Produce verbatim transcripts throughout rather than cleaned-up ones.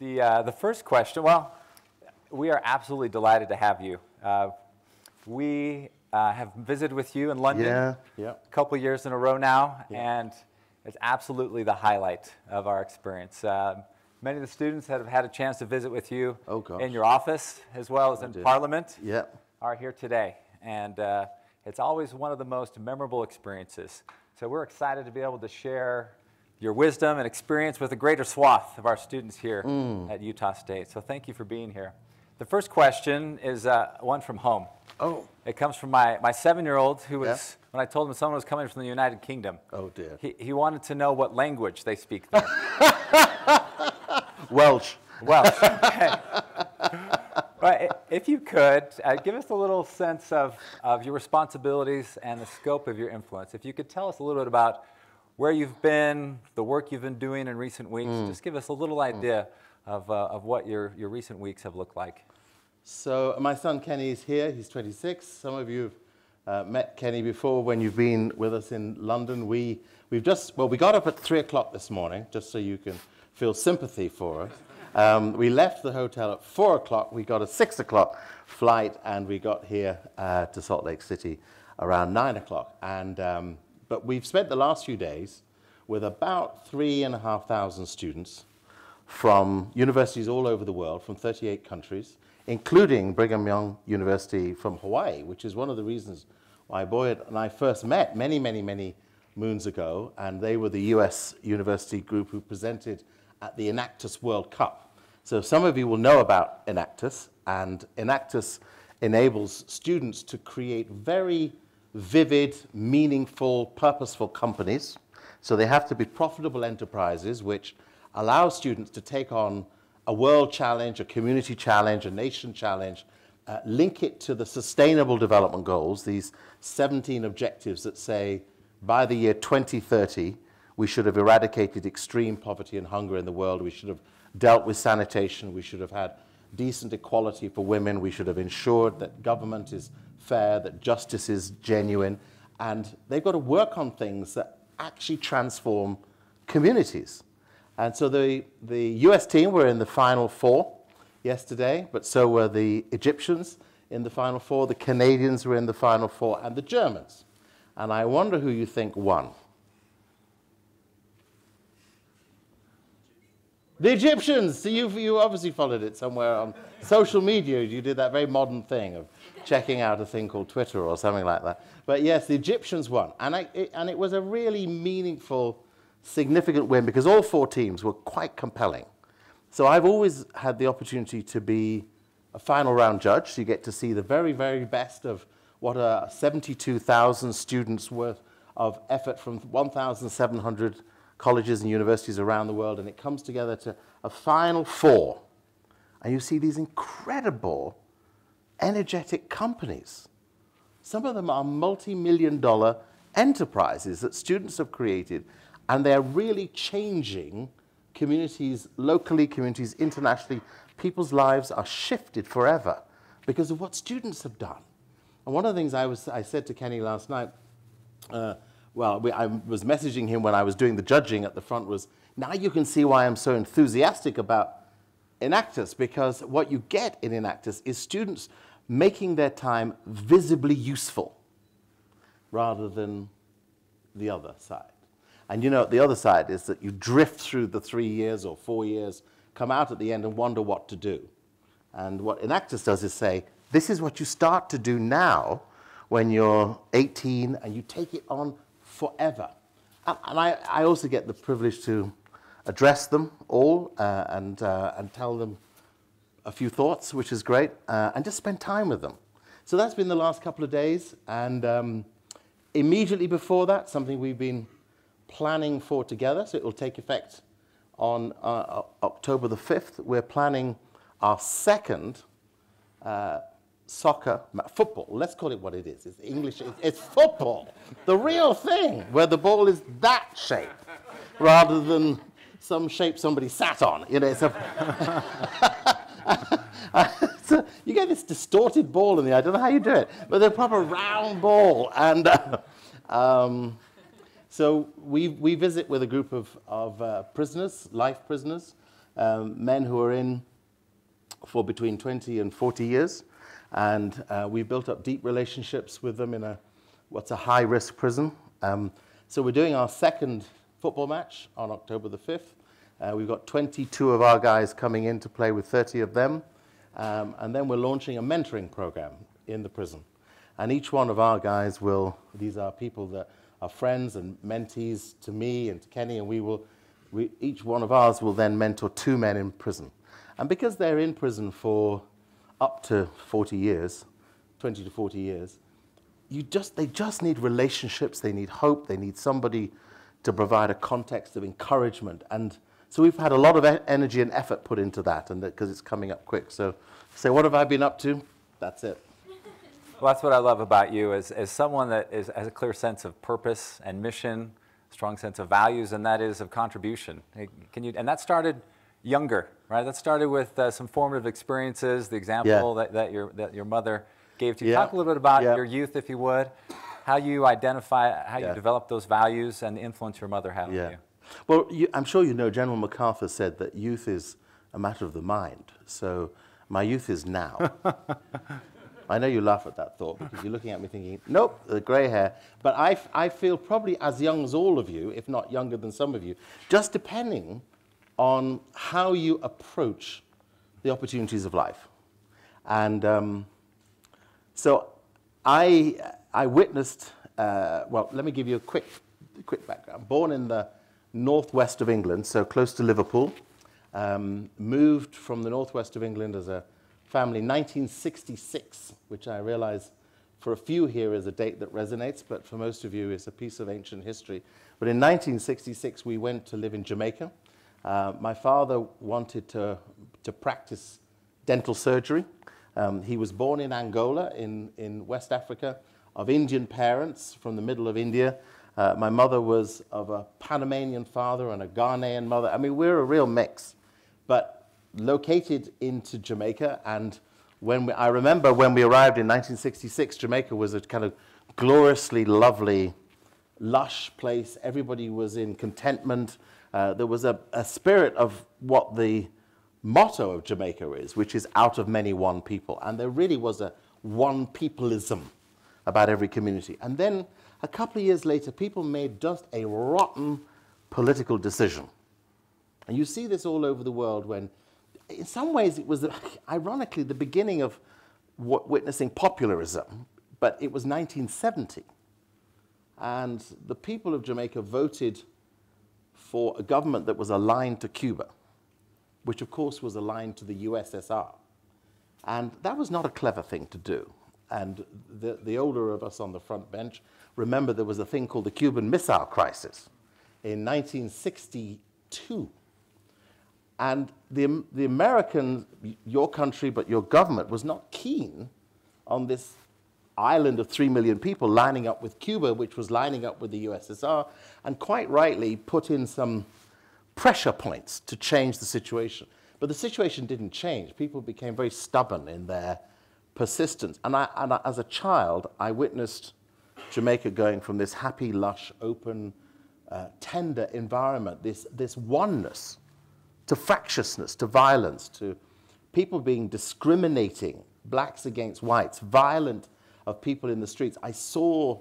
The, uh, the first question, well, we are absolutely delighted to have you. Uh, we uh, have visited with you in London yeah. yep. a couple years in a row now, yep. and it's absolutely the highlight of our experience. Uh, many of the students that have had a chance to visit with you oh, in your office, as well as I in did. Parliament, yep. are here today. And uh, it's always one of the most memorable experiences. So we're excited to be able to share your wisdom and experience with a greater swath of our students here mm. at Utah State. So thank you for being here. The first question is uh, one from home. Oh. It comes from my, my seven-year-old who was, yeah. when I told him someone was coming from the United Kingdom. Oh, dear. He, he wanted to know what language they speak there. Welsh. Welsh. Okay. But if you could, uh, give us a little sense of, of your responsibilities and the scope of your influence. If you could tell us a little bit about where you've been, the work you've been doing in recent weeks. Mm. Just give us a little idea mm. of, uh, of what your, your recent weeks have looked like. So my son Kenny is here. He's twenty-six. Some of you have uh, met Kenny before when you've been with us in London. We, we've just, well, we got up at three o'clock this morning, just so you can feel sympathy for us. Um, we left the hotel at four o'clock. We got a six o'clock flight, and we got here uh, to Salt Lake City around nine o'clock. And um, But we've spent the last few days with about three and a half thousand students from universities all over the world, from thirty-eight countries, including Brigham Young University from Hawaii, which is one of the reasons why Boyd and I first met many, many, many moons ago. And they were the U S university group who presented at the Enactus World Cup. So some of you will know about Enactus, and Enactus enables students to create very vivid, meaningful, purposeful companies. So they have to be profitable enterprises which allow students to take on a world challenge, a community challenge, a nation challenge, uh, link it to the Sustainable Development Goals, these seventeen objectives that say by the year twenty thirty, we should have eradicated extreme poverty and hunger in the world. We should have dealt with sanitation. We should have had decent equality for women. We should have ensured that government is fair, that justice is genuine, and they've got to work on things that actually transform communities. And so the, the U S team were in the final four yesterday, but so were the Egyptians in the final four, the Canadians were in the final four, and the Germans. And I wonder who you think won. The Egyptians! So you've, you obviously followed it somewhere on social media. You did that very modern thing of checking out a thing called Twitter or something like that. But yes, the Egyptians won. And, I, it, and it was a really meaningful, significant win because all four teams were quite compelling. So I've always had the opportunity to be a final round judge. So you get to see the very, very best of what are seventy-two thousand students worth of effort from one thousand seven hundred colleges and universities around the world, and it comes together to a final four. And you see these incredible, energetic companies. Some of them are multi-million dollar enterprises that students have created, and they're really changing communities locally, communities internationally. People's lives are shifted forever because of what students have done. And one of the things I, was, I said to Kenny last night, uh, Well, we, I was messaging him when I was doing the judging at the front was, now you can see why I'm so enthusiastic about Enactus, because what you get in Enactus is students making their time visibly useful rather than the other side. And you know, the other side is that you drift through the three years or four years, come out at the end and wonder what to do. And what Enactus does is say, this is what you start to do now when you're eighteen and you take it on forever. And, and I, I also get the privilege to address them all uh, and, uh, and tell them a few thoughts, which is great, uh, and just spend time with them. So that's been the last couple of days. And um, immediately before that, something we've been planning for together, so it will take effect on uh, October the fifth. We're planning our second uh, soccer, football, let's call it what it is. It's English, it's, it's football, the real thing, where the ball is that shape rather than some shape somebody sat on. You know, it's a so you get this distorted ball in the eye. I don't know how you do it, but the proper round ball. And uh, um, so we, we visit with a group of, of uh, prisoners, life prisoners, um, men who are in for between twenty and forty years, and uh, we built up deep relationships with them in a what's a high-risk prison. Um, so we're doing our second football match on October the fifth. Uh, we've got twenty-two of our guys coming in to play with thirty of them, um, and then we're launching a mentoring program in the prison. And each one of our guys will, these are people that are friends and mentees to me and to Kenny, and we will, we, each one of ours will then mentor two men in prison. And because they're in prison for up to forty years, twenty to forty years, you just, they just need relationships, they need hope, they need somebody to provide a context of encouragement. And so we've had a lot of e energy and effort put into that, and because it's coming up quick. So, so what have I been up to? That's it. Well, that's what I love about you, as, as someone that is, has a clear sense of purpose and mission, strong sense of values, and that is of contribution. Can you, and that started younger, right? That started with uh, some formative experiences, the example yeah. that, that, your, that your mother gave to you. Yeah. Talk a little bit about yeah. your youth, if you would, how you identify, how yeah. you develop those values and the influence your mother had yeah. on you. Well, you, I'm sure you know General MacArthur said that youth is a matter of the mind. So my youth is now. I know you laugh at that thought because you're looking at me thinking, nope, the grey hair. But I, f I feel probably as young as all of you, if not younger than some of you, just depending on how you approach the opportunities of life. And um, so I, I witnessed, uh, well, let me give you a quick, quick background. Born in the northwest of England, so close to Liverpool, um, moved from the northwest of England as a family, nineteen sixty-six, which I realize for a few here is a date that resonates, but for most of you is a piece of ancient history. But in nineteen sixty-six, we went to live in Jamaica. Uh, my father wanted to, to practice dental surgery. Um, he was born in Angola, in, in West Africa, of Indian parents from the middle of India. Uh, my mother was of a Panamanian father and a Ghanaian mother. I mean, we're a real mix. But located into Jamaica, and when we, I remember when we arrived in nineteen sixty-six, Jamaica was a kind of gloriously lovely, lush place. Everybody was in contentment. Uh, there was a, a spirit of what the motto of Jamaica is, which is out of many one people. And there really was a one peopleism about every community. And then a couple of years later, people made just a rotten political decision. And you see this all over the world when, in some ways, it was, ironically, the beginning of what, witnessing populism, but it was nineteen seventy. And the people of Jamaica voted for a government that was aligned to Cuba, which, of course, was aligned to the U S S R. And that was not a clever thing to do. And the, the older of us on the front bench remember there was a thing called the Cuban Missile Crisis in nineteen sixty-two. And the, the American, your country, but your government was not keen on this island of three million people lining up with Cuba, which was lining up with the U S S R, and quite rightly put in some pressure points to change the situation. But the situation didn't change. People became very stubborn in their persistence. And, I, and I, as a child, I witnessed Jamaica going from this happy, lush, open, uh, tender environment, this, this oneness, to fractiousness, to violence, to people being discriminating, blacks against whites, violent of people in the streets. I saw,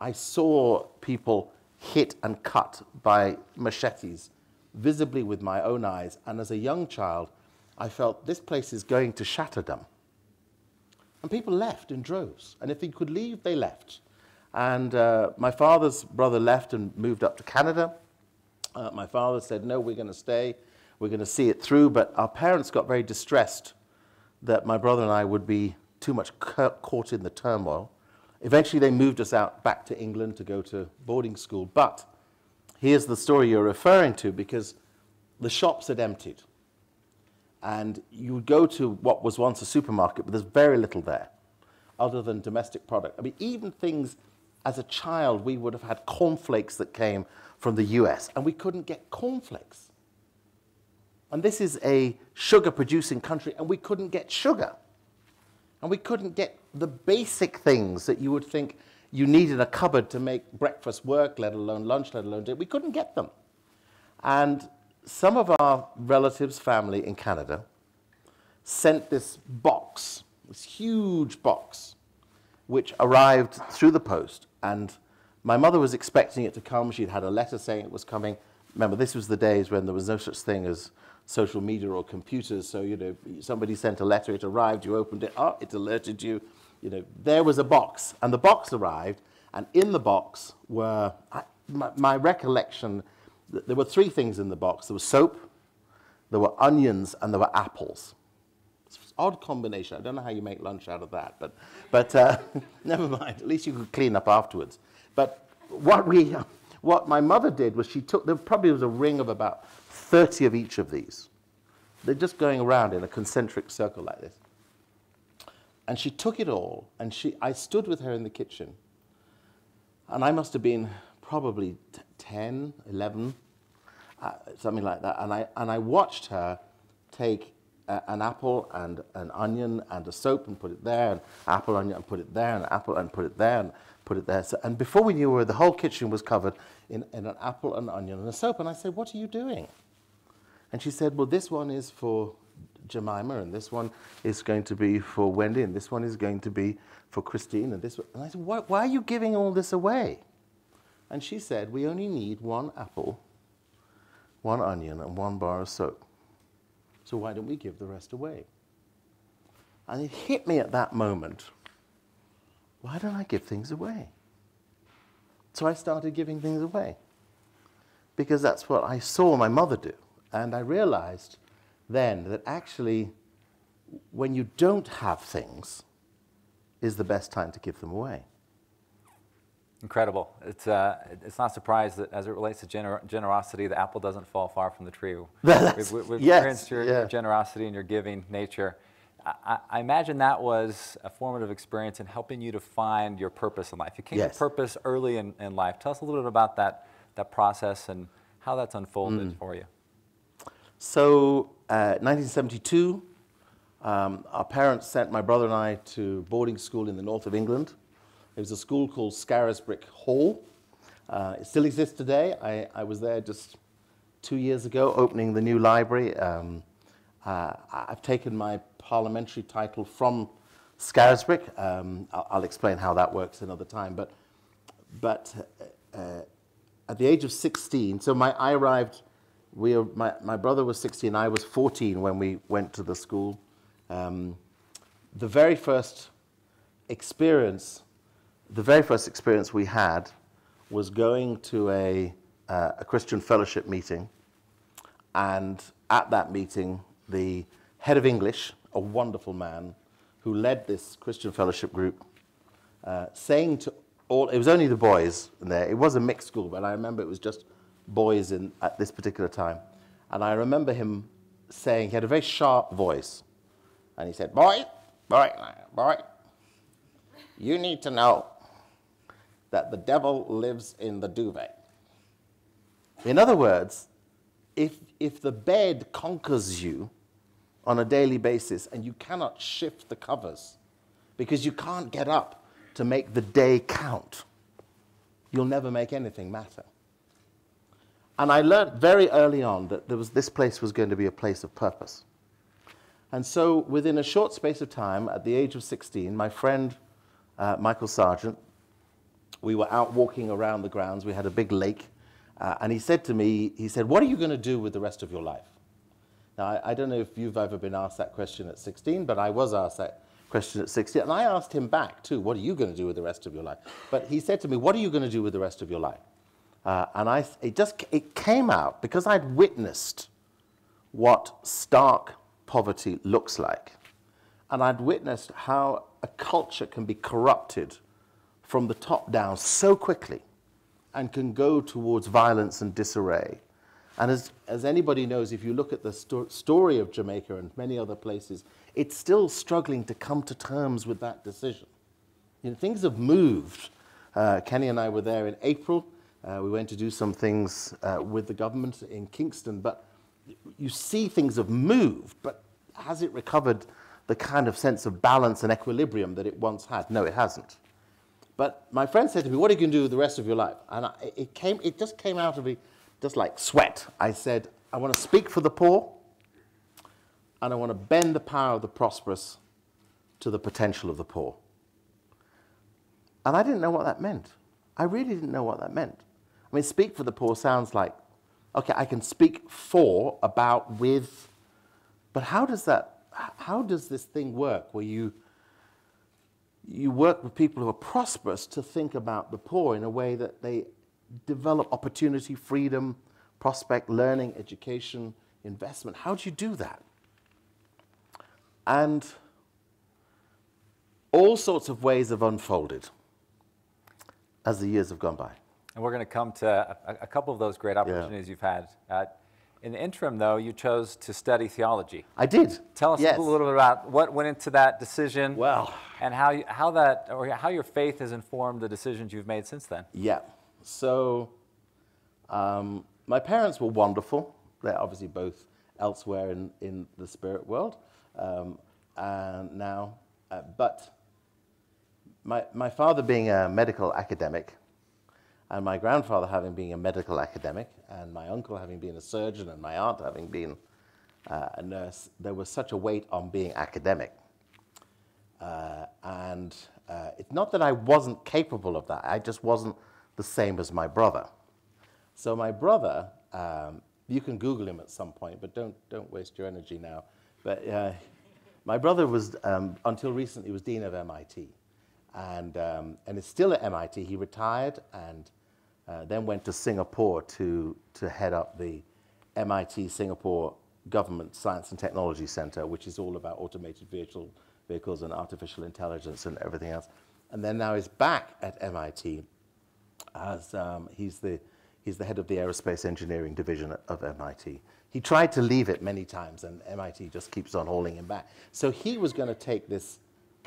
I saw people hit and cut by machetes, visibly with my own eyes. And as a young child, I felt this place is going to shatterdom. And people left in droves. And if they could leave, they left. And uh, my father's brother left and moved up to Canada. Uh, my father said, no, we're going to stay. We're going to see it through, but our parents got very distressed that my brother and I would be too much caught in the turmoil. Eventually, they moved us out back to England to go to boarding school. But here's the story you're referring to, because the shops had emptied. And you would go to what was once a supermarket, but there's very little there other than domestic product. I mean, even things as a child, we would have had cornflakes that came from the U S, and we couldn't get cornflakes. And this is a sugar-producing country, and we couldn't get sugar. And we couldn't get the basic things that you would think you need in a cupboard to make breakfast work, let alone lunch, let alone dinner. We couldn't get them. And some of our relatives, family in Canada, sent this box, this huge box, which arrived through the post. And my mother was expecting it to come. She'd had a letter saying it was coming. Remember, this was the days when there was no such thing as social media or computers. So, you know, somebody sent a letter, it arrived, you opened it up, it alerted you. You know, there was a box. And the box arrived. And in the box were, I, my, my recollection, th there were three things in the box. There was soap, there were onions, and there were apples. Odd combination. I don't know how you make lunch out of that, but, but uh, never mind. At least you could clean up afterwards. But what we, what my mother did was she took, there probably was a ring of about thirty of each of these. They're just going around in a concentric circle like this. And she took it all, and she, I stood with her in the kitchen, and I must have been probably ten, eleven, uh, something like that. And I, and I watched her take Uh, an apple and an onion and a soap and put it there, and apple, onion, and put it there, and apple, and put it there, and put it there. So, and before we knew it, the whole kitchen was covered in, in an apple, an onion, and a soap. And I said, what are you doing? And she said, well, this one is for Jemima, and this one is going to be for Wendy, and this one is going to be for Christine, and this one. And I said, why, why are you giving all this away? And she said, we only need one apple, one onion, and one bar of soap. So why don't we give the rest away? And it hit me at that moment, why don't I give things away? So I started giving things away, because that's what I saw my mother do. And I realized then that actually, when you don't have things, is the best time to give them away. Incredible. It's, uh, it's not a surprise that as it relates to gener generosity, the apple doesn't fall far from the tree. That's, with with yes, your, yeah. your generosity and your giving nature, I, I imagine that was a formative experience in helping you to find your purpose in life. You came yes. to purpose early in, in life. Tell us a little bit about that, that process and how that's unfolded mm. for you. So uh, nineteen seventy-two, um, our parents sent my brother and I to boarding school in the north of England. It was a school called Scarisbrick Hall. Uh, it still exists today. I, I was there just two years ago, opening the new library. Um, uh, I've taken my parliamentary title from Scarisbrick. Um, I'll, I'll explain how that works another time. But, but uh, at the age of sixteen, so my, I arrived, we, my, my brother was sixteen, I was fourteen when we went to the school. Um, the very first experience The very first experience we had was going to a, uh, a Christian fellowship meeting, and at that meeting, the head of English, a wonderful man who led this Christian fellowship group, uh, saying to all, it was only the boys in there, it was a mixed school, but I remember it was just boys in, at this particular time, and I remember him saying, he had a very sharp voice, and he said, boy, boy, boy, you need to know that the devil lives in the duvet. In other words, if, if the bed conquers you on a daily basis and you cannot shift the covers because you can't get up to make the day count, you'll never make anything matter. And I learned very early on that there was, this place was going to be a place of purpose. And so within a short space of time, at the age of sixteen, my friend uh, Michael Sargent, we were out walking around the grounds. We had a big lake. Uh, and he said to me, he said, what are you going to do with the rest of your life? Now, I, I don't know if you've ever been asked that question at sixteen, but I was asked that question at sixteen. And I asked him back, too, what are you going to do with the rest of your life? But he said to me, what are you going to do with the rest of your life? Uh, and I, it just it came out, because I'd witnessed what stark poverty looks like. And I'd witnessed how a culture can be corrupted from the top down so quickly and can go towards violence and disarray. And as, as anybody knows, if you look at the sto story of Jamaica and many other places, it's still struggling to come to terms with that decision. You know, things have moved. Uh, Kenny and I were there in April. Uh, we went to do some things uh, with the government in Kingston, but you see things have moved, but has it recovered the kind of sense of balance and equilibrium that it once had? No, it hasn't. But my friend said to me, what are you going to do with the rest of your life? And I, it, came, it just came out of me, just like sweat. I said, I want to speak for the poor, and I want to bend the power of the prosperous to the potential of the poor. And I didn't know what that meant. I really didn't know what that meant. I mean, speak for the poor sounds like, okay, I can speak for, about, with, but how does that, how does this thing work where you, you work with people who are prosperous to think about the poor in a way that they develop opportunity, freedom, prospect, learning, education, investment? How do you do that? And all sorts of ways have unfolded as the years have gone by. And we're going to come to a, a couple of those great opportunities yeah. you've had. Uh, in the interim, though, you chose to study theology. I did. Tell us yes. a little bit about what went into that decision well, and how, you, how, that, or how your faith has informed the decisions you've made since then. Yeah. So um, my parents were wonderful. They're obviously both elsewhere in, in the spirit world um, and now. Uh, but my, my father being a medical academic, and my grandfather having been a medical academic, and my uncle having been a surgeon, and my aunt having been uh, a nurse, there was such a weight on being academic. Uh, and uh, it's not that I wasn't capable of that, I just wasn't the same as my brother. So my brother, um, you can Google him at some point, but don't, don't waste your energy now. But uh, my brother was, um, until recently, was dean of M I T. And, um, and is still at M I T. He retired and Uh, then went to Singapore to, to head up the M I T Singapore Government Science and Technology Center, which is all about automated vehicle, vehicles and artificial intelligence and everything else. And then now he's back at M I T as um, he's, the, he's the head of the aerospace engineering division of M I T. He tried to leave it many times, and M I T just keeps on hauling him back. So he was going to take this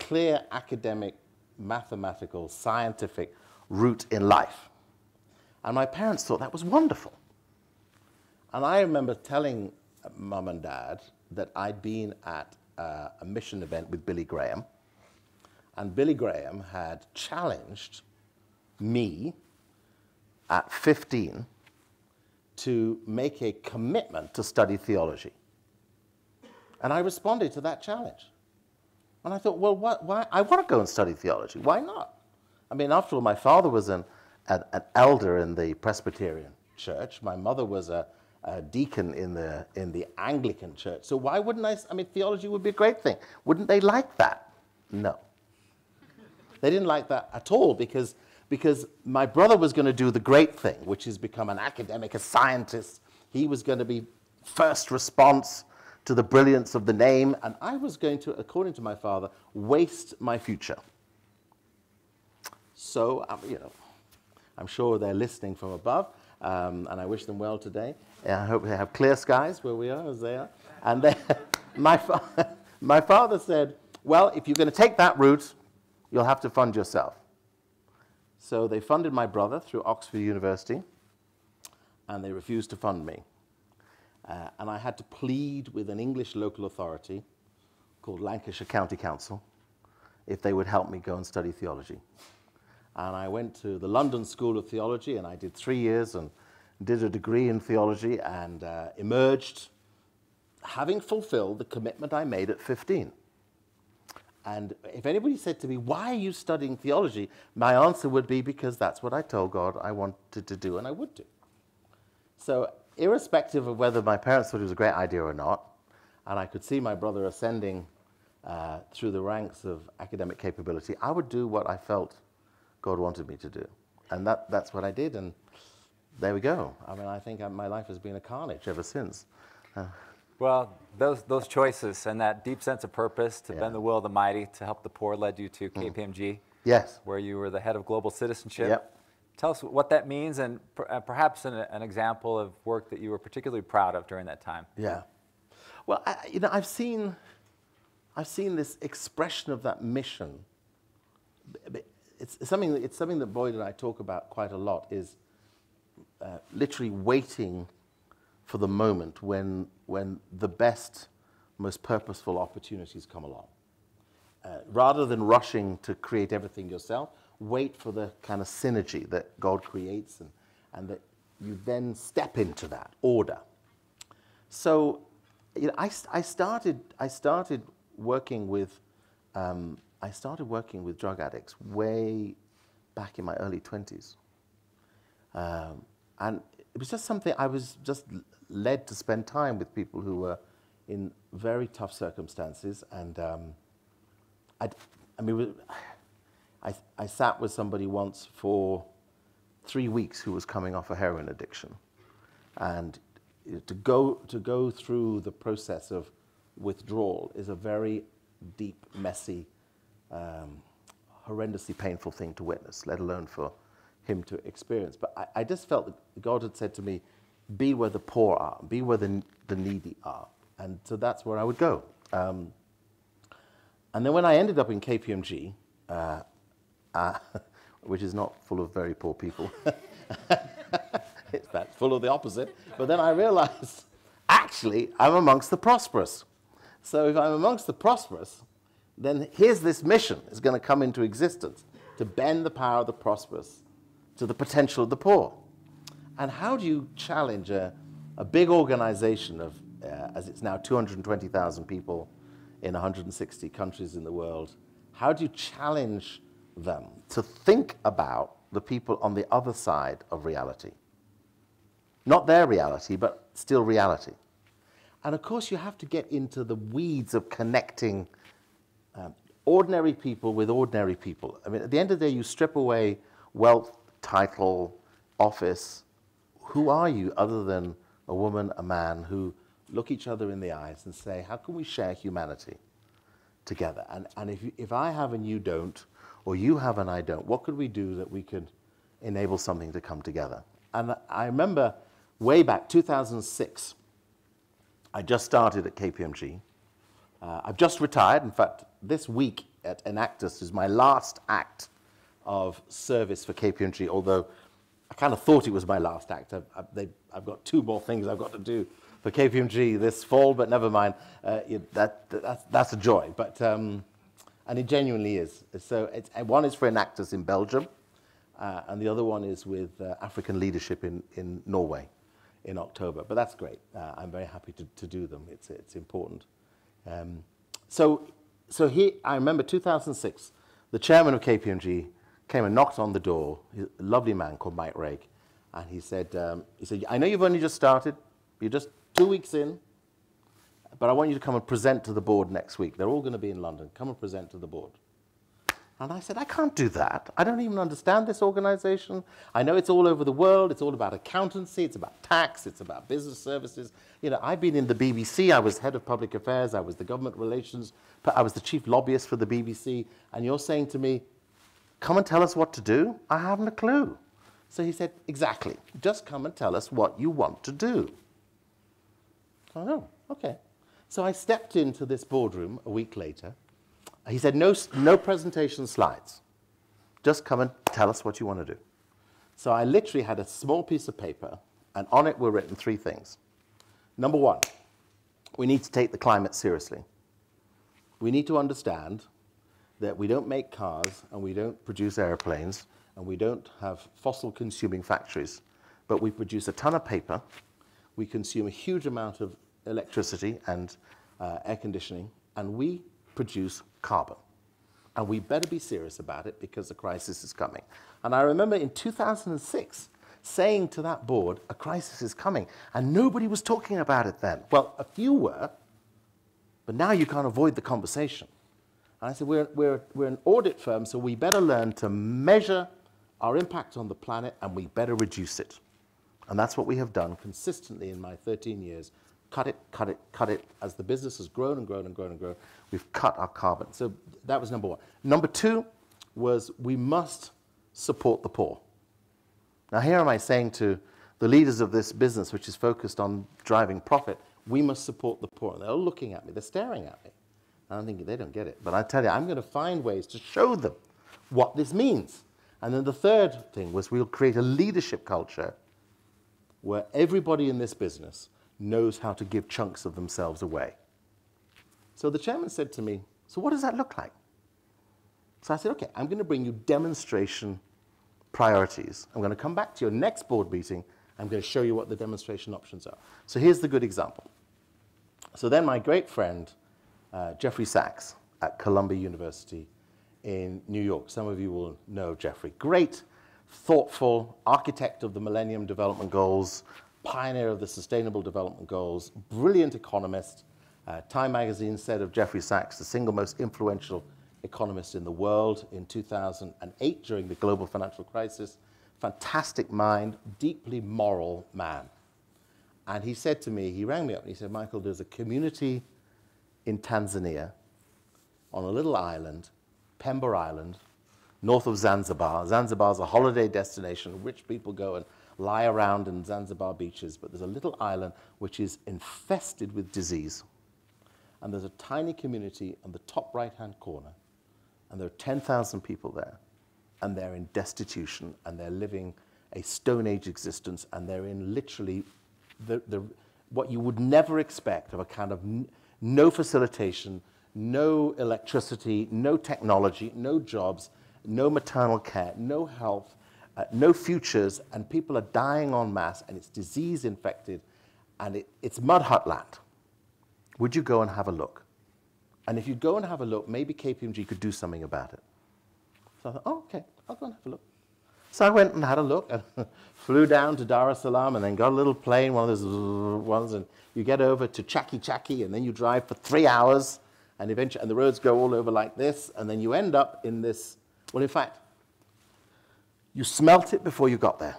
clear academic, mathematical, scientific route in life. And my parents thought that was wonderful. And I remember telling Mum and Dad that I'd been at uh, a mission event with Billy Graham. And Billy Graham had challenged me at fifteen to make a commitment to study theology. And I responded to that challenge. And I thought, well, what, why? I want to go and study theology. Why not? I mean, after all, my father was an An, an elder in the Presbyterian church. My mother was a, a deacon in the, in the Anglican church. So why wouldn't I, I mean, theology would be a great thing. Wouldn't they like that? No. They didn't like that at all because, because my brother was going to do the great thing, which is become an academic, a scientist. He was going to be first response to the brilliance of the name. And I was going to, according to my father, waste my future. So, um, you know, I'm sure they're listening from above, um, and I wish them well today. I hope they have clear skies where we are, as they are. And then my, fa my father said, well, if you're going to take that route, you'll have to fund yourself. So they funded my brother through Oxford University, and they refused to fund me. Uh, and I had to plead with an English local authority called Lancashire County Council if they would help me go and study theology. And I went to the London School of Theology, and I did three years and did a degree in theology and uh, emerged having fulfilled the commitment I made at fifteen. And if anybody said to me, why are you studying theology? My answer would be because that's what I told God I wanted to do and I would do. So irrespective of whether my parents thought it was a great idea or not, and I could see my brother ascending uh, through the ranks of academic capability, I would do what I felt God wanted me to do. And that, that's what I did, and there we go. I mean, I think my life has been a carnage ever since. Uh. Well, those, those choices and that deep sense of purpose to yeah. bend the will of the mighty, to help the poor, led you to K P M G, mm. yes. where you were the head of global citizenship. Yep. Tell us what that means, and per, uh, perhaps an, an example of work that you were particularly proud of during that time. Yeah. Well, I, you know, I've seen, I've seen this expression of that mission. It's something, that, it's something that Boyd and I talk about quite a lot, is uh, literally waiting for the moment when, when the best, most purposeful opportunities come along. Uh, rather than rushing to create everything yourself, wait for the kind of synergy that God creates, and, and that you then step into that order. So you know, I, I started I started working with um, I started working with drug addicts way back in my early twenties, um, and it was just something I was just led to spend time with people who were in very tough circumstances, and um, I I mean I I sat with somebody once for three weeks who was coming off a heroin addiction, and to go to go through the process of withdrawal is a very deep, messy, um, horrendously painful thing to witness, let alone for him to experience. But I, I just felt that God had said to me, be where the poor are, be where the, the needy are. And so that's where I would go. Um, and then when I ended up in K P M G, uh, uh, which is not full of very poor people, that's full of the opposite. But then I realized, actually, I'm amongst the prosperous. So if I'm amongst the prosperous, then here's this mission is going to come into existence to bend the power of the prosperous to the potential of the poor. And how do you challenge a, a big organization of, uh, as it's now, two hundred twenty thousand people in one hundred sixty countries in the world? How do you challenge them to think about the people on the other side of reality? Not their reality, but still reality. And of course, you have to get into the weeds of connecting um, ordinary people with ordinary people. I mean, at the end of the day, you strip away wealth, title, office. Who are you other than a woman, a man, who look each other in the eyes and say, how can we share humanity together? And, and if, you, if I have and you don't, or you have and I don't, what could we do that we could enable something to come together? And I remember, way back, two thousand six, I just started at K P M G. Uh, I've just retired. In fact, this week at Enactus is my last act of service for K P M G, although I kind of thought it was my last act. I've, I've, they, I've got two more things I've got to do for K P M G this fall, but never mind. Uh, it, that, that, that's, that's a joy, but, um, and it genuinely is. So it's, one is for Enactus in Belgium, uh, and the other one is with uh, African leadership in, in Norway in October, but that's great. Uh, I'm very happy to, to do them. It's, it's important. Um, so so he, I remember two thousand six, the chairman of K P M G came and knocked on the door, a lovely man called Mike Rake, and he said, um, he said, I know you've only just started, you're just two weeks in, but I want you to come and present to the board next week. They're all going to be in London. Come and present to the board. And I said, I can't do that. I don't even understand this organization. I know it's all over the world. It's all about accountancy. It's about tax. It's about business services. You know, I've been in the B B C. I was head of public affairs. I was the government relations. I was the chief lobbyist for the B B C. And you're saying to me, come and tell us what to do? I haven't a clue. So he said, exactly. Just come and tell us what you want to do. I said, oh, OK. So I stepped into this boardroom a week later. He said, no, no presentation slides. Just come and tell us what you want to do. So I literally had a small piece of paper, and on it were written three things. Number one, we need to take the climate seriously. We need to understand that we don't make cars, and we don't produce airplanes, and we don't have fossil-consuming factories, but we produce a ton of paper. We consume a huge amount of electricity and uh, air conditioning, and we produce carbon. And we better be serious about it because the crisis is coming. And I remember in two thousand six saying to that board, a crisis is coming, and nobody was talking about it then. Well, a few were, but now you can't avoid the conversation. And I said, we're, we're, we're an audit firm, so we better learn to measure our impact on the planet, and we better reduce it. And that's what we have done consistently in my thirteen years. Cut it, cut it, cut it. As the business has grown and grown and grown and grown, we've cut our carbon. So that was number one. Number two was we must support the poor. Now here am I saying to the leaders of this business, which is focused on driving profit, we must support the poor. And they're all looking at me. They're staring at me. And I'm thinking, they don't get it. But I tell you, I'm going to find ways to show them what this means. And then the third thing was we'll create a leadership culture where everybody in this business knows how to give chunks of themselves away. So the chairman said to me, so what does that look like? So I said, OK, I'm going to bring you demonstration priorities. I'm going to come back to your next board meeting. I'm going to show you what the demonstration options are. So here's the good example. So then my great friend, uh, Jeffrey Sachs at Columbia University in New York. Some of you will know Jeffrey. Great, thoughtful architect of the Millennium Development Goals, pioneer of the Sustainable Development Goals, brilliant economist. Uh, Time magazine said of Jeffrey Sachs, the single most influential economist in the world in two thousand eight during the global financial crisis. Fantastic mind, deeply moral man. And he said to me, he rang me up and he said, Michael, there's a community in Tanzania on a little island, Pemba Island, north of Zanzibar. Zanzibar is a holiday destination. Rich people go and lie around in Zanzibar beaches, but there's a little island which is infested with disease. And there's a tiny community on the top right-hand corner, and there are ten thousand people there, and they're in destitution, and they're living a Stone Age existence, and they're in literally the, the, what you would never expect of a kind of n no facilitation, no electricity, no technology, no jobs, no maternal care, no health, uh, no futures, and people are dying en masse, and it's disease-infected, and it, it's mud hut land. Would you go and have a look? And if you go and have a look, maybe K P M G could do something about it. So I thought, oh, okay, I'll go and have a look. So I went and had a look and flew down to Dar es Salaam and then got a little plane, one of those ones, and you get over to Chaki Chaki and then you drive for three hours and eventually, and the roads go all over like this and then you end up in this, well, in fact, you smelt it before you got there.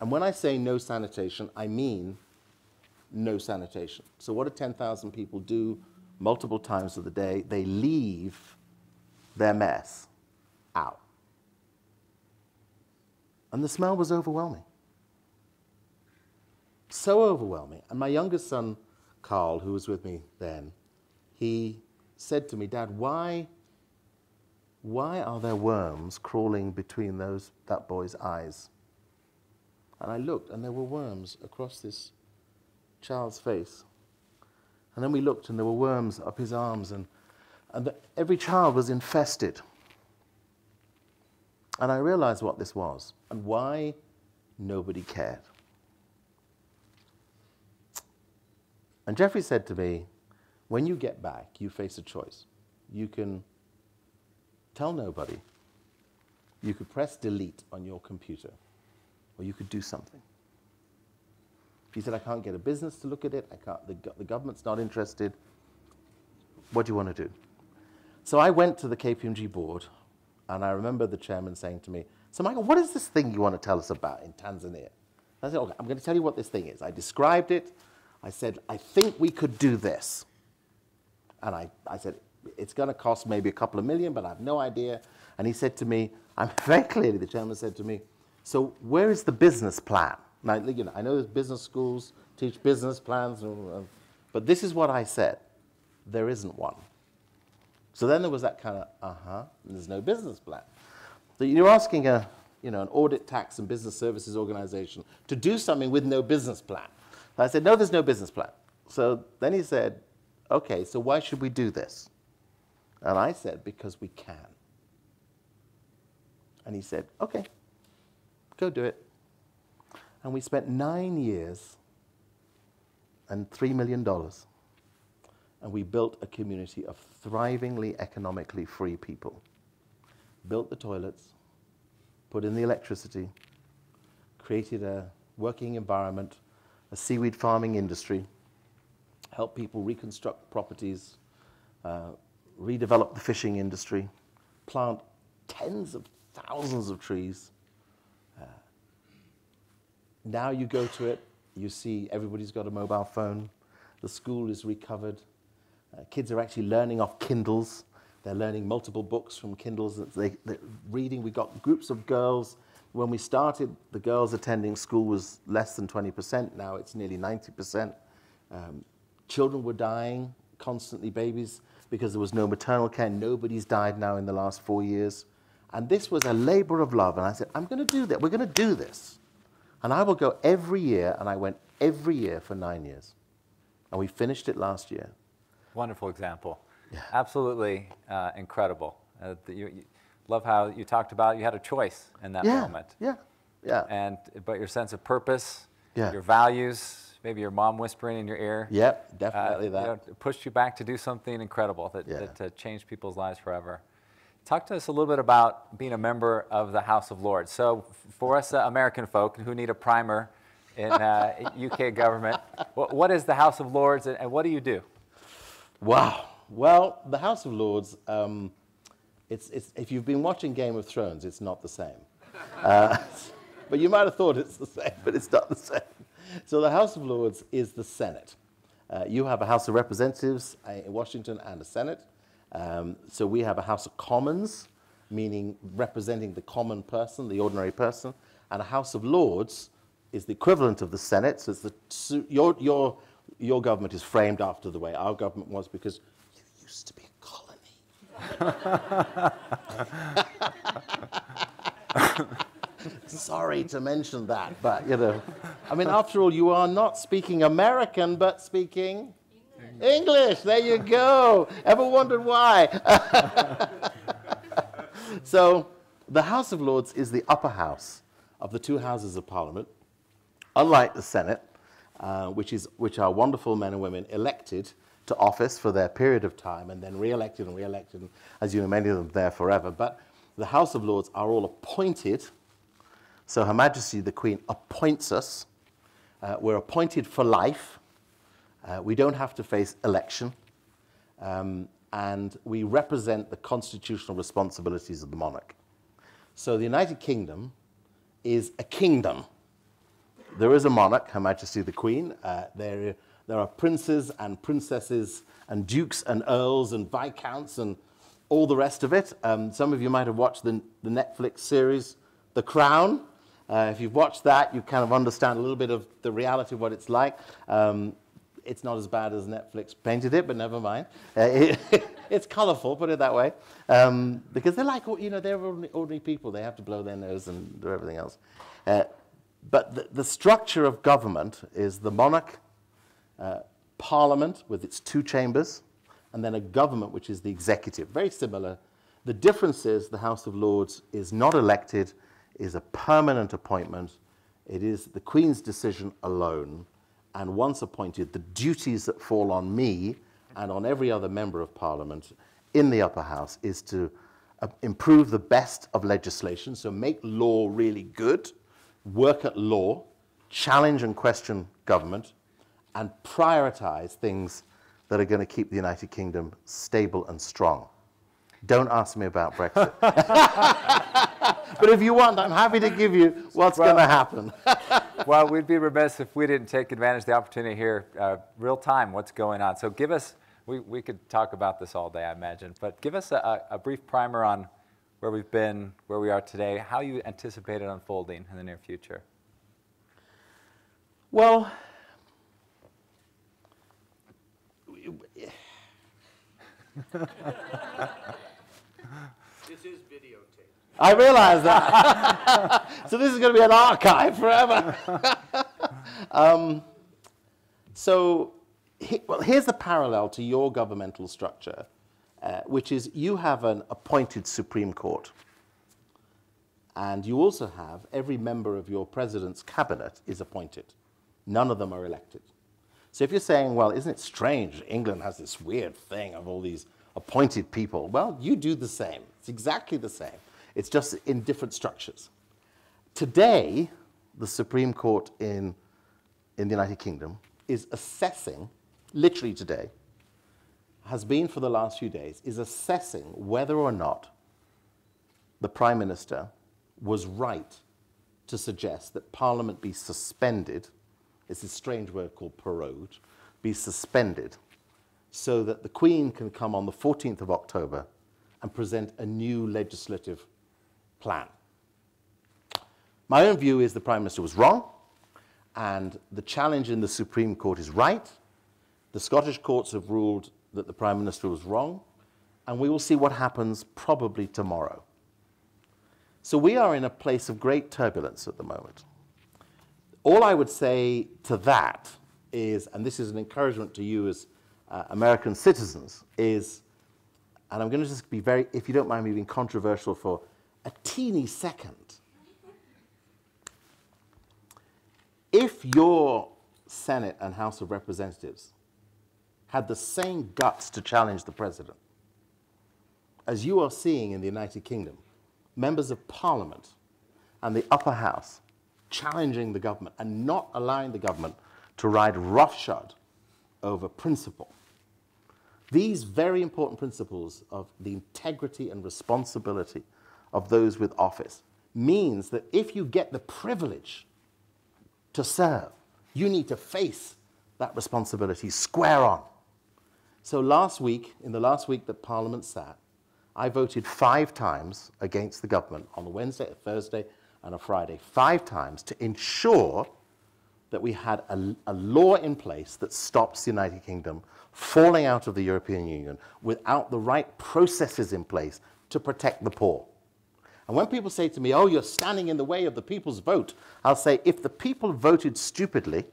And when I say no sanitation, I mean no sanitation. So what do ten thousand people do multiple times of the day? They leave their mess out. And the smell was overwhelming. So overwhelming. And my youngest son, Carl, who was with me then, he said to me, Dad, why, why are there worms crawling between those, that boy's eyes? And I looked, and there were worms across this child's face. And then we looked and there were worms up his arms and, and the, every child was infested. And I realized what this was and why nobody cared. And Jeffrey said to me, when you get back, you face a choice. You can tell nobody. You could press delete on your computer or you could do something. He said, I can't get a business to look at it. I can't, the, the government's not interested. What do you want to do? So I went to the K P M G board, and I remember the chairman saying to me, so Michael, what is this thing you want to tell us about in Tanzania? And I said, okay, I'm going to tell you what this thing is. I described it. I said, I think we could do this. And I, I said, it's going to cost maybe a couple of million, but I have no idea. And he said to me, I'm very clearly, the chairman said to me, so where is the business plan? Now, you know, I know business schools teach business plans, but this is what I said. There isn't one. So then there was that kind of, uh-huh, there's no business plan. So you're asking a, you know, an audit, tax, and business services organization to do something with no business plan. And I said, no, there's no business plan. So then he said, okay, so why should we do this? And I said, because we can. And he said, okay, go do it. And we spent nine years and three million dollars. And we built a community of thrivingly economically free people. Built the toilets, put in the electricity, created a working environment, a seaweed farming industry, helped people reconstruct properties, uh, redevelop the fishing industry, plant tens of thousands of trees. Now you go to it, you see everybody's got a mobile phone, the school is recovered, uh, kids are actually learning off Kindles, they're learning multiple books from Kindles, they, they're reading, we got groups of girls. When we started, the girls attending school was less than twenty percent, now it's nearly ninety percent. Um, children were dying constantly, babies, because there was no maternal care, nobody's died now in the last four years. And this was a labor of love, and I said, I'm gonna do that, we're gonna do this. And I will go every year, and I went every year for nine years. And we finished it last year. Wonderful example. Yeah. Absolutely uh, incredible. Uh, the, you, you love how you talked about you had a choice in that yeah. moment. Yeah, yeah. And, but your sense of purpose, yeah. your values, maybe your mom whispering in your ear. Yep, definitely uh, that. You know, pushed you back to do something incredible that, yeah. that uh, changed people's lives forever. Talk to us a little bit about being a member of the House of Lords. So for us uh, American folk who need a primer in uh, U K government, what, what is the House of Lords and, and what do you do? Wow. Well, the House of Lords, um, it's, it's, if you've been watching Game of Thrones, it's not the same. Uh, but you might have thought it's the same, but it's not the same. So the House of Lords is the Senate. Uh, you have a House of Representatives in Washington and a Senate. Um, so we have a House of Commons, meaning representing the common person, the ordinary person, and a House of Lords is the equivalent of the Senate. So it's the, so your, your, your government is framed after the way our government was because you used to be a colony. Sorry to mention that, but, you know, I mean, after all, you are not speaking American, but speaking English. English. There you go. Ever wondered why? So the House of Lords is the upper house of the two houses of Parliament, unlike the Senate, uh, which, is, which are wonderful men and women elected to office for their period of time and then re-elected and re-elected, and, as you know, many of them there forever. But the House of Lords are all appointed. So Her Majesty the Queen appoints us. Uh, we're appointed for life. Uh, we don't have to face election. Um, and we represent the constitutional responsibilities of the monarch. So the United Kingdom is a kingdom. There is a monarch, Her Majesty the Queen. Uh, there, there are princes and princesses and dukes and earls and viscounts and all the rest of it. Um, some of you might have watched the, the Netflix series, The Crown. Uh, if you've watched that, you kind of understand a little bit of the reality of what it's like. Um, it's not as bad as Netflix painted it, but never mind. Uh, it, it's colorful, put it that way. Um, because they're like, you know, they're ordinary people. They have to blow their nose and do everything else. Uh, but the, the structure of government is the monarch, uh, Parliament with its two chambers, and then a government, which is the executive. Very similar. The difference is the House of Lords is not elected, is a permanent appointment. It is the Queen's decision alone. And once appointed, the duties that fall on me and on every other member of Parliament in the upper house is to uh, improve the best of legislation, so make law really good, work at law, challenge and question government, and prioritize things that are going to keep the United Kingdom stable and strong. Don't ask me about Brexit. But if you want, I'm happy to give you what's well, going to happen. Well, we'd be remiss if we didn't take advantage of the opportunity here, uh, real time, what's going on. So give us, we, we could talk about this all day, I imagine, but give us a, a brief primer on where we've been, where we are today, how you anticipate it unfolding in the near future. Well, this is videotaped. I realize that. So this is going to be an archive forever. um, so he, well, here's the parallel to your governmental structure, uh, which is you have an appointed Supreme Court. And you also have every member of your president's cabinet is appointed. None of them are elected. So if you're saying, well, isn't it strange England has this weird thing of all these appointed people? Well, you do the same. It's exactly the same. It's just in different structures. Today, the Supreme Court in, in the United Kingdom is assessing, literally today, has been for the last few days, is assessing whether or not the Prime Minister was right to suggest that Parliament be suspended. It's a strange word called prorogued, be suspended, so that the Queen can come on the fourteenth of October and present a new legislative plan. My own view is the Prime Minister was wrong, and the challenge in the Supreme Court is right. The Scottish courts have ruled that the Prime Minister was wrong, and we will see what happens probably tomorrow. So we are in a place of great turbulence at the moment. All I would say to that is, and this is an encouragement to you as uh, American citizens, is, and I'm going to just be very, if you don't mind me being controversial for a teeny second, if your Senate and House of Representatives had the same guts to challenge the president as you are seeing in the United Kingdom, members of Parliament and the upper house challenging the government and not allowing the government to ride roughshod over principle. These very important principles of the integrity and responsibility of those with office means that if you get the privilege to serve, you need to face that responsibility square on. So last week, in the last week that Parliament sat, I voted five times against the government on a Wednesday, a Thursday, and a Friday, five times to ensure that we had a, a law in place that stops the United Kingdom falling out of the European Union without the right processes in place to protect the poor. And when people say to me, oh, you're standing in the way of the people's vote, I'll say, if the people voted stupidly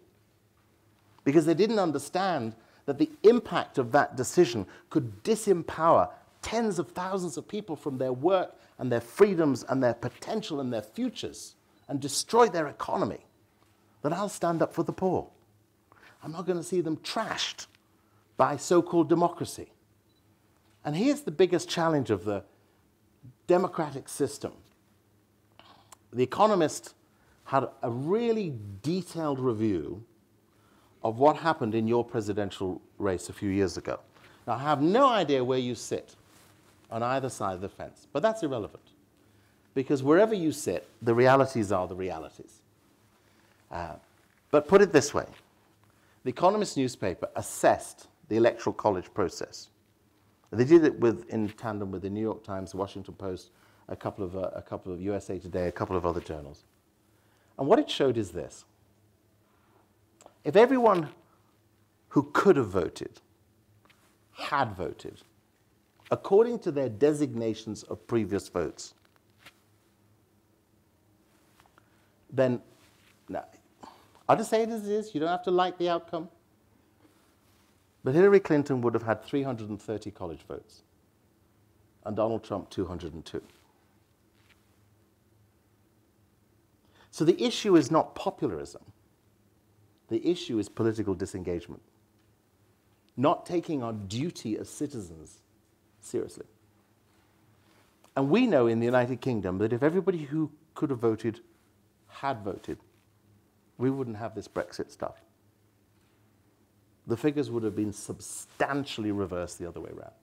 because they didn't understand that the impact of that decision could disempower tens of thousands of people from their work and their freedoms and their potential and their futures and destroy their economy, then I'll stand up for the poor. I'm not going to see them trashed by so-called democracy. And here's the biggest challenge of the democratic system. The Economist had a really detailed review of what happened in your presidential race a few years ago. Now, I have no idea where you sit on either side of the fence, but that's irrelevant, because wherever you sit, the realities are the realities. Uh, but put it this way. The Economist newspaper assessed the Electoral College process. They did it with, in tandem with the New York Times, the Washington Post, a couple of, uh, a couple of U S A Today, a couple of other journals. And what it showed is this. If everyone who could have voted had voted, according to their designations of previous votes, then, now, I'll just say it as it is. You don't have to like the outcome. But Hillary Clinton would have had three hundred thirty college votes, and Donald Trump two hundred two. So the issue is not popularism. The issue is political disengagement, not taking our duty as citizens seriously. And we know in the United Kingdom that if everybody who could have voted had voted, we wouldn't have this Brexit stuff. The figures would have been substantially reversed the other way around.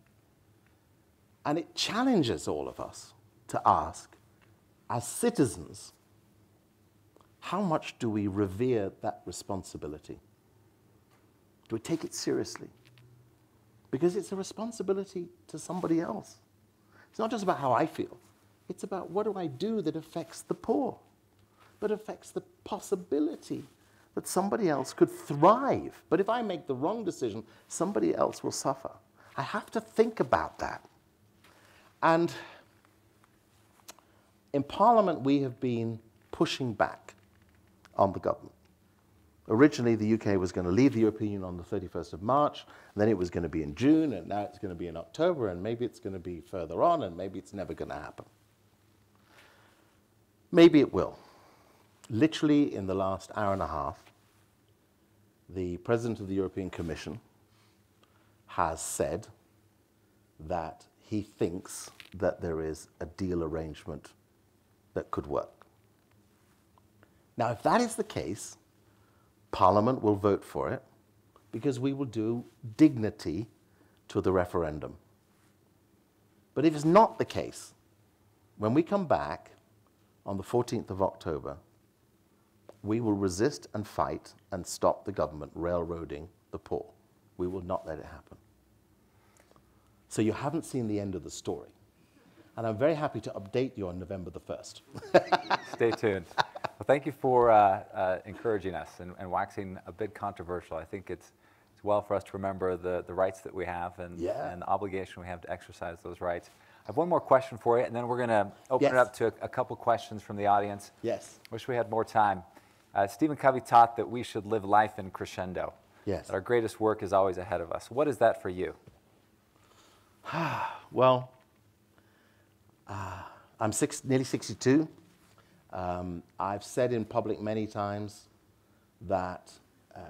And it challenges all of us to ask, as citizens, how much do we revere that responsibility? Do we take it seriously? Because it's a responsibility to somebody else. It's not just about how I feel. It's about what do I do that affects the poor, but affects the possibility that somebody else could thrive. But if I make the wrong decision, somebody else will suffer. I have to think about that. And in Parliament, we have been pushing back on the government. Originally, the U K was going to leave the European Union on the thirty-first of March, then it was going to be in June, and now it's going to be in October, and maybe it's going to be further on, and maybe it's never going to happen. Maybe it will. Literally in the last hour and a half, the President of the European Commission has said that he thinks that there is a deal arrangement that could work. Now, if that is the case, Parliament will vote for it because we will do dignity to the referendum. But if it's not the case, when we come back on the fourteenth of October, we will resist and fight and stop the government railroading the poor. We will not let it happen. So you haven't seen the end of the story. And I'm very happy to update you on November the first. Stay tuned. Well, thank you for uh, uh, encouraging us and, and waxing a bit controversial. I think it's, it's well for us to remember the, the rights that we have and, yeah. and the obligation we have to exercise those rights. I have one more question for you, and then we're going to open yes. it up to a, a couple questions from the audience. Yes. Wish we had more time. Uh, Stephen Covey taught that we should live life in crescendo. Yes. That our greatest work is always ahead of us. What is that for you? Well, uh, I'm six, nearly sixty-two. Um, I've said in public many times that uh,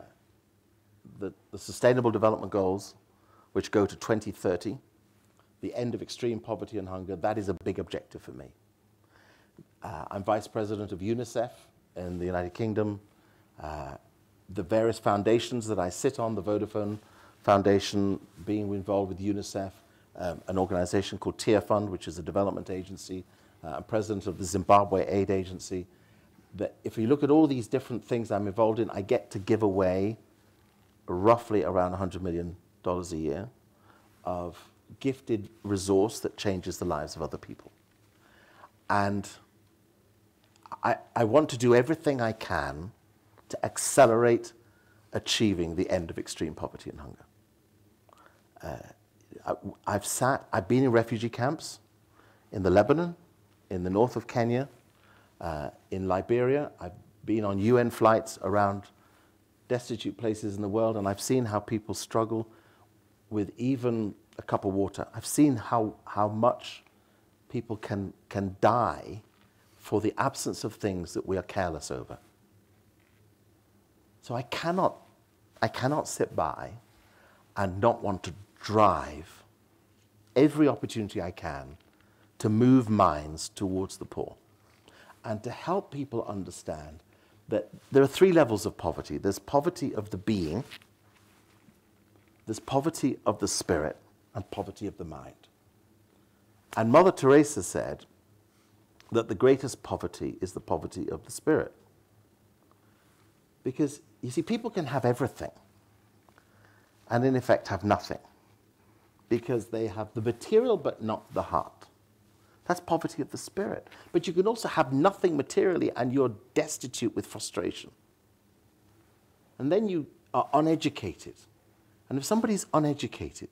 the, the Sustainable Development Goals, which go to twenty thirty, the end of extreme poverty and hunger, that is a big objective for me. Uh, I'm vice president of UNICEF in the United Kingdom. Uh, the various foundations that I sit on, the Vodafone Foundation, being involved with UNICEF, um, an organization called Tear Fund, which is a development agency. Uh, I'm president of the Zimbabwe Aid Agency. That if you look at all these different things I'm involved in, I get to give away roughly around one hundred million dollars a year of gifted resource that changes the lives of other people. And I, I want to do everything I can to accelerate achieving the end of extreme poverty and hunger. Uh, I, I've sat, I've been in refugee camps in the Lebanon, in the north of Kenya, uh, in Liberia. I've been on U N flights around destitute places in the world, and I've seen how people struggle with even a cup of water. I've seen how, how much people can, can die for the absence of things that we are careless over. So I cannot, I cannot sit by and not want to drive every opportunity I can to move minds towards the poor and to help people understand that there are three levels of poverty. There's poverty of the being, there's poverty of the spirit, and poverty of the mind. And Mother Teresa said that the greatest poverty is the poverty of the spirit. Because, you see, people can have everything and, in effect, have nothing because they have the material but not the heart. That's poverty of the spirit. But you can also have nothing materially and you're destitute with frustration. And then you are uneducated. And if somebody's uneducated,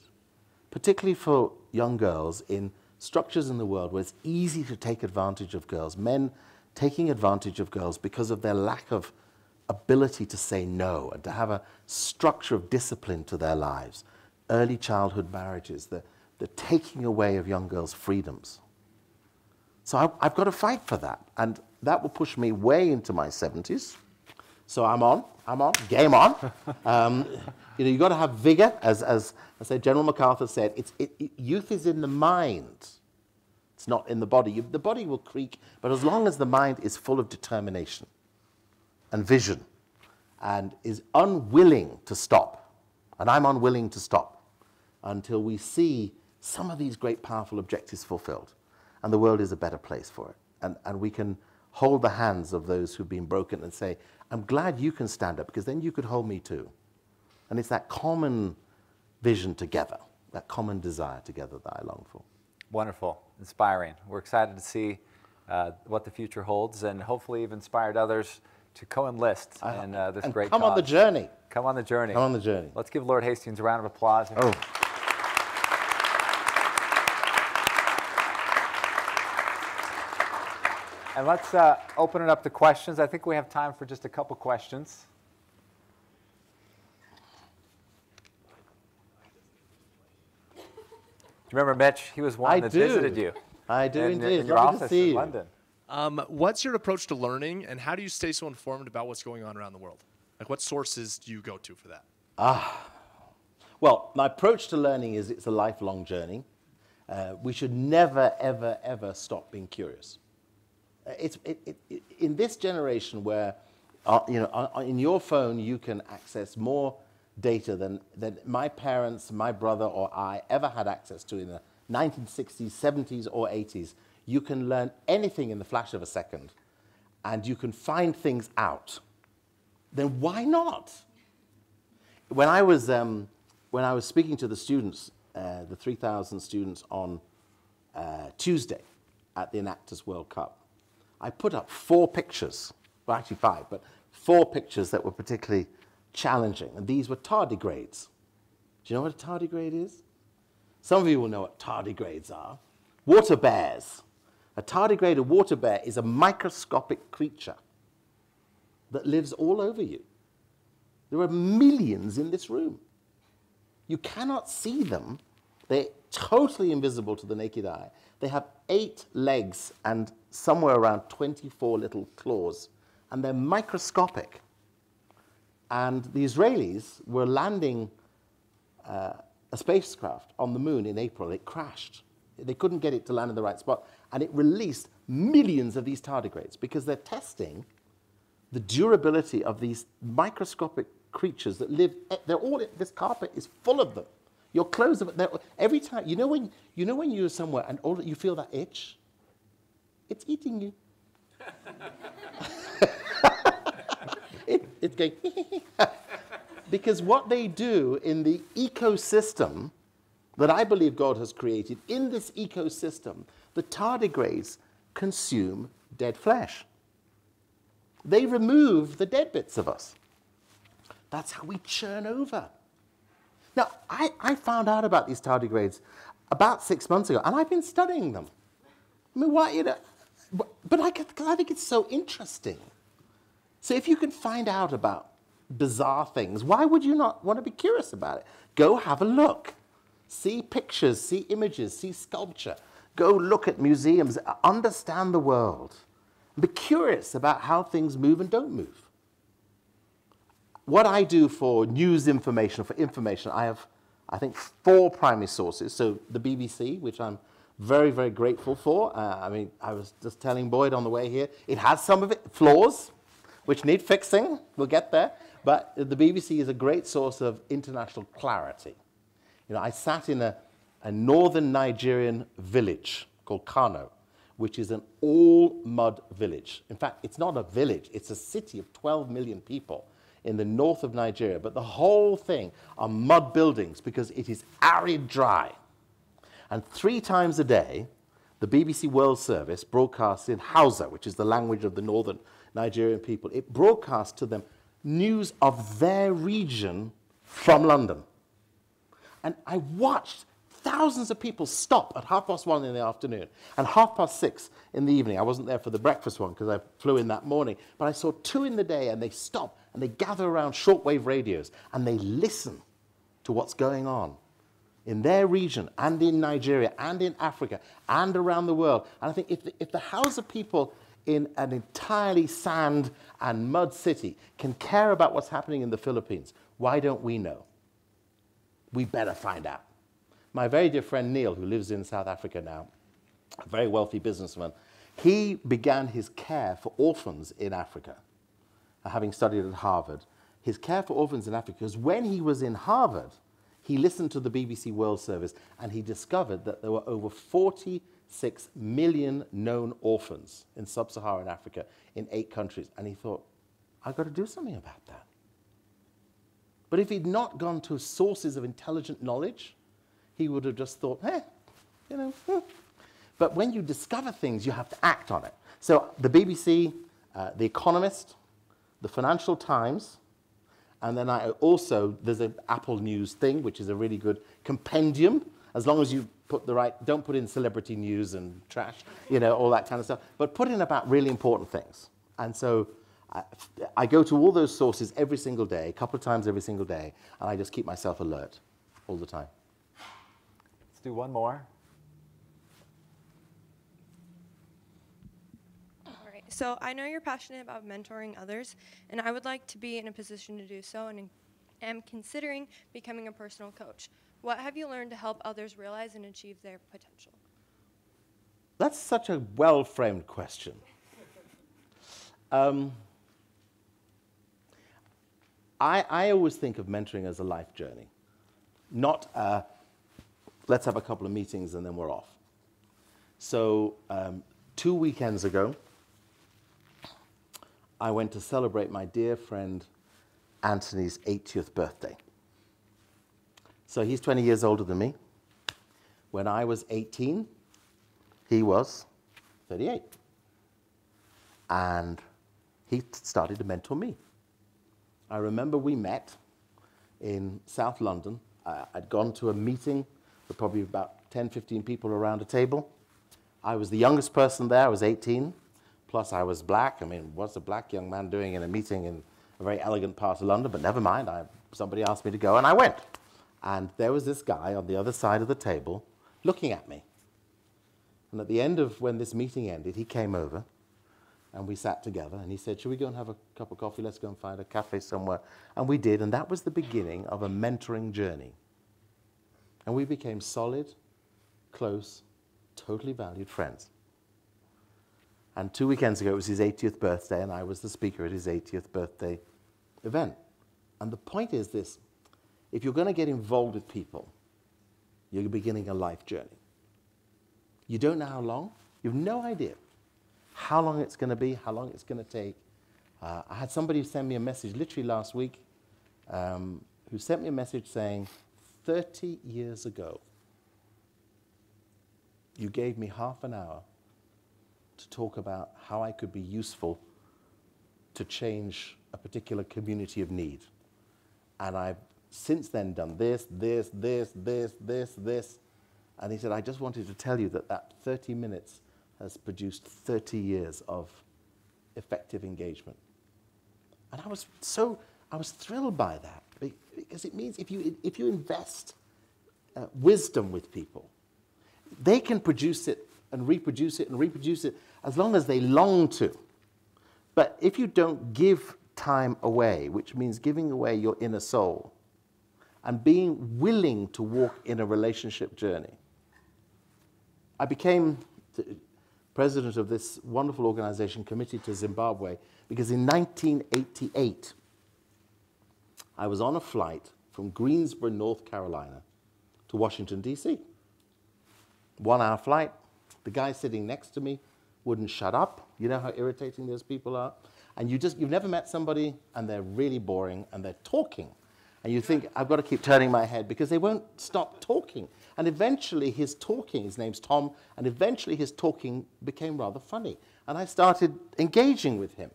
particularly for young girls in structures in the world where it's easy to take advantage of girls, men taking advantage of girls because of their lack of ability to say no and to have a structure of discipline to their lives, early childhood marriages, the, the taking away of young girls' freedoms. So I, I've got to fight for that, and that will push me way into my seventies. So I'm on, I'm on, game on. Um, you know, you've got to have vigor. As, as I say, General MacArthur said, it's, it, it, youth is in the mind. It's not in the body. You, the body will creak, but as long as the mind is full of determination and vision and is unwilling to stop, and I'm unwilling to stop until we see some of these great, powerful objectives fulfilled, and the world is a better place for it. And, and we can hold the hands of those who've been broken and say, I'm glad you can stand up, because then you could hold me too. And it's that common vision together, that common desire together that I long for. Wonderful, inspiring. We're excited to see uh, what the future holds, and hopefully you've inspired others to co-enlist uh, in uh, this and great come cause. on the journey. Come on the journey. Come on the journey. Let's give Lord Hastings a round of applause. Oh. And let's uh, open it up to questions. I think we have time for just a couple questions. Do you remember Mitch? He was one I that do. visited you. I do in, indeed. In your Lovely office to see in you. London. Um, what's your approach to learning, and how do you stay so informed about what's going on around the world? Like, what sources do you go to for that? Ah, well, my approach to learning is it's a lifelong journey. Uh, we should never, ever, ever stop being curious. It's, it, it, it, in this generation where, uh, you know, uh, in your phone you can access more data than, than my parents, my brother, or I ever had access to in the nineteen sixties, seventies, or eighties. You can learn anything in the flash of a second, and you can find things out. Then why not? When I was, um, when I was speaking to the students, uh, the three thousand students on uh, Tuesday at the Enactus World Cup, I put up four pictures, well actually five, but four pictures that were particularly challenging, and these were tardigrades. Do you know what a tardigrade is? Some of you will know what tardigrades are. Water bears. A tardigrade, a water bear, is a microscopic creature that lives all over you. There are millions in this room. You cannot see them. They're totally invisible to the naked eye. They have eight legs and somewhere around twenty-four little claws, and they're microscopic. And the Israelis were landing uh, a spacecraft on the moon in April. It crashed. They couldn't get it to land in the right spot. And it released millions of these tardigrades because they're testing the durability of these microscopic creatures that live. They're all, this carpet is full of them. Your clothes, every time, you know when, you know when you're somewhere and all, you feel that itch? It's eating you. it, it's going, because what they do in the ecosystem that I believe God has created, in this ecosystem, the tardigrades consume dead flesh. They remove the dead bits of us. That's how we churn over. Now, I, I found out about these tardigrades about six months ago, and I've been studying them. I mean, why, you know, but, but I, I think it's so interesting. So if you can find out about bizarre things, why would you not want to be curious about it? Go have a look. See pictures, see images, see sculpture. Go look at museums, understand the world. Be curious about how things move and don't move. What I do for news information, for information, I have, I think, four primary sources. So the B B C, which I'm very, very grateful for. Uh, I mean, I was just telling Boyd on the way here, it has some of it, flaws, which need fixing. We'll get there. But the B B C is a great source of international clarity. You know, I sat in a, a northern Nigerian village called Kano, which is an all-mud village. In fact, it's not a village. It's a city of twelve million people in the north of Nigeria. But the whole thing are mud buildings because it is arid dry. And three times a day, the B B C World Service broadcasts in Hausa, which is the language of the northern Nigerian people. It broadcasts to them news of their region from London. And I watched thousands of people stop at half past one in the afternoon and half past six in the evening. I wasn't there for the breakfast one because I flew in that morning, but I saw two in the day and they stop and they gather around shortwave radios and they listen to what's going on in their region and in Nigeria and in Africa and around the world. And I think if the, if the Hausa people in an entirely sand and mud city can care about what's happening in the Philippines, why don't we know? We better find out. My very dear friend Neil, who lives in South Africa now, a very wealthy businessman, he began his care for orphans in Africa, having studied at Harvard. His care for orphans in Africa, because when he was in Harvard, he listened to the B B C World Service, and he discovered that there were over forty-six million known orphans in sub-Saharan Africa in eight countries. And he thought, I've got to do something about that. But if he'd not gone to sources of intelligent knowledge, he would have just thought, eh, you know. Eh. But when you discover things, you have to act on it. So the B B C, uh, The Economist, the Financial Times, and then I also, there's an Apple News thing, which is a really good compendium, as long as you put the right, don't put in celebrity news and trash, you know, all that kind of stuff, but put in about really important things. And so I, I go to all those sources every single day, a couple of times every single day, and I just keep myself alert all the time. Do one more. All right. So I know you're passionate about mentoring others, and I would like to be in a position to do so, and am considering becoming a personal coach. What have you learned to help others realize and achieve their potential? That's such a well-framed question. um, I, I always think of mentoring as a life journey, not a let's have a couple of meetings and then we're off. So um, two weekends ago, I went to celebrate my dear friend Anthony's eightieth birthday. So he's twenty years older than me. When I was eighteen, he was thirty-eight. And he started to mentor me. I remember we met in South London. I, I'd gone to a meeting, probably about ten, fifteen people around a table. I was the youngest person there. I was eighteen, plus I was black. I mean, what's a black young man doing in a meeting in a very elegant part of London? But never mind. I, somebody asked me to go, and I went. And there was this guy on the other side of the table looking at me. And at the end of when this meeting ended, he came over, and we sat together, and he said, should we go and have a cup of coffee? Let's go and find a cafe somewhere. And we did, and that was the beginning of a mentoring journey. And we became solid, close, totally valued friends. And two weekends ago, it was his eightieth birthday, and I was the speaker at his eightieth birthday event. And the point is this: if you're going to get involved with people, you're beginning a life journey. You don't know how long. You have no idea how long it's going to be, how long it's going to take. Uh, I had somebody send me a message literally last week um, who sent me a message saying, thirty years ago, you gave me half an hour to talk about how I could be useful to change a particular community of need. And I've since then done this, this, this, this, this, this. And he said, I just wanted to tell you that that thirty minutes has produced thirty years of effective engagement. And I was so, I was thrilled by that, because it means if you, if you invest uh, wisdom with people, they can produce it and reproduce it and reproduce it as long as they long to. But if you don't give time away, which means giving away your inner soul, and being willing to walk in a relationship journey. I became president of this wonderful organization, Committee to Zimbabwe, because in nineteen eighty-eight, I was on a flight from Greensboro, North Carolina, to Washington, D C One-hour flight. The guy sitting next to me wouldn't shut up. You know how irritating those people are? And you just, you've never met somebody, and they're really boring, and they're talking. And you think, I've got to keep turning my head because they won't stop talking. And eventually his talking, his name's Tom, and eventually his talking became rather funny. And I started engaging with him.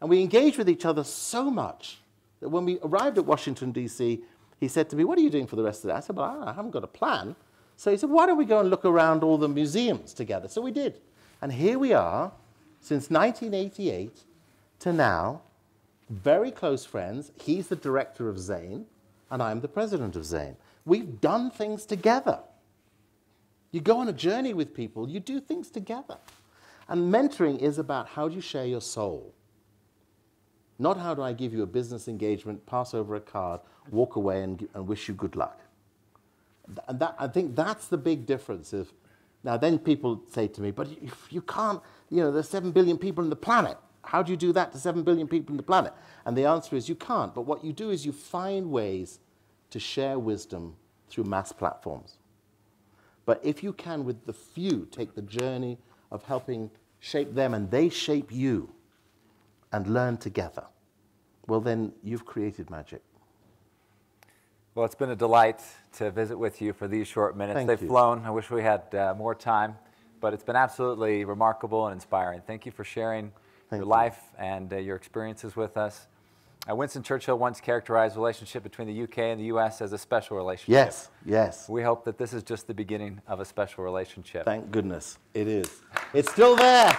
And we engaged with each other so much that when we arrived at Washington, D C, he said to me, what are you doing for the rest of the day? I said, well, I haven't got a plan. So he said, why don't we go and look around all the museums together? So we did. And here we are, since nineteen eighty-eight to now, very close friends. He's the director of Zane, and I'm the president of Zane. We've done things together. You go on a journey with people, you do things together. And mentoring is about how do you share your soul. Not how do I give you a business engagement, pass over a card, walk away and, and wish you good luck. And that, I think that's the big difference. If, now then people say to me, but you, you can't, you know, there's seven billion people on the planet. How do you do that to seven billion people on the planet? And the answer is you can't. But what you do is you find ways to share wisdom through mass platforms. But if you can, with the few, take the journey of helping shape them and they shape you and learn together, well, then you've created magic. Well, it's been a delight to visit with you for these short minutes. Thank They've you. flown. I wish we had uh, more time. But it's been absolutely remarkable and inspiring. Thank you for sharing Thank your you. life and uh, your experiences with us. Uh, Winston Churchill once characterized the relationship between the U K and the U S as a special relationship. Yes, yes. We hope that this is just the beginning of a special relationship. Thank goodness it is. It's still there.